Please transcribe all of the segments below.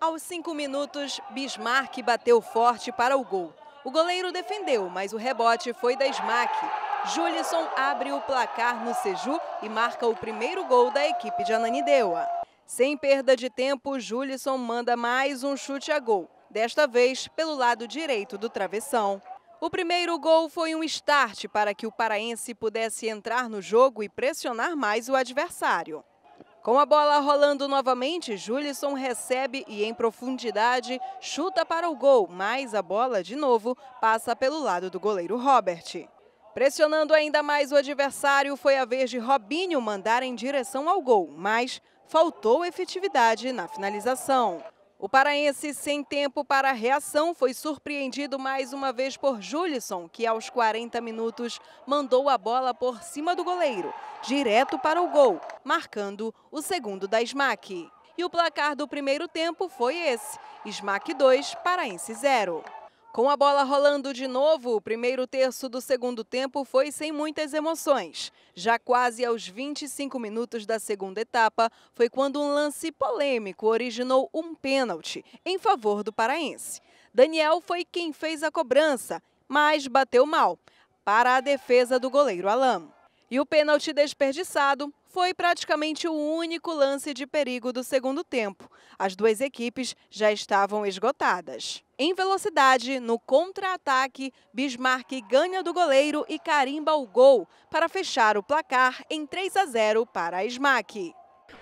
Aos 5 minutos, Bismarck bateu forte para o gol. O goleiro defendeu, mas o rebote foi da ESMAC. Julisson abre o placar no Seju e marca o primeiro gol da equipe de Ananindeua. Sem perda de tempo, Julisson manda mais um chute a gol, desta vez pelo lado direito do travessão. O primeiro gol foi um start para que o paraense pudesse entrar no jogo e pressionar mais o adversário. Com a bola rolando novamente, Julisson recebe e em profundidade chuta para o gol, mas a bola de novo passa pelo lado do goleiro Robert. Pressionando ainda mais o adversário, foi a vez de Robinho mandar em direção ao gol, mas faltou efetividade na finalização. O paraense, sem tempo para a reação, foi surpreendido mais uma vez por Julisson, que aos 40 minutos mandou a bola por cima do goleiro, direto para o gol, marcando o segundo da ESMAC. E o placar do primeiro tempo foi esse, ESMAC 2, Paraense 0. Com a bola rolando de novo, o primeiro terço do segundo tempo foi sem muitas emoções. Já quase aos 25 minutos da segunda etapa, foi quando um lance polêmico originou um pênalti em favor do paraense. Daniel foi quem fez a cobrança, mas bateu mal para a defesa do goleiro Alam. E o pênalti desperdiçado foi praticamente o único lance de perigo do segundo tempo. As duas equipes já estavam esgotadas. Em velocidade, no contra-ataque, Bismarck ganha do goleiro e carimba o gol para fechar o placar em 3-0 para a ESMAC.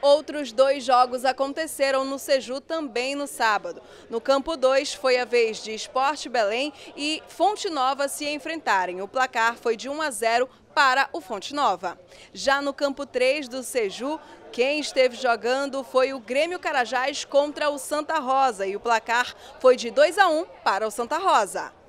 Outros dois jogos aconteceram no Seju também no sábado. No campo 2 foi a vez de Esporte Belém e Fonte Nova se enfrentarem. O placar foi de 1-0 para o Fonte Nova. Já no campo 3 do Seju, quem esteve jogando foi o Grêmio Carajás contra o Santa Rosa e o placar foi de 2-1 para o Santa Rosa.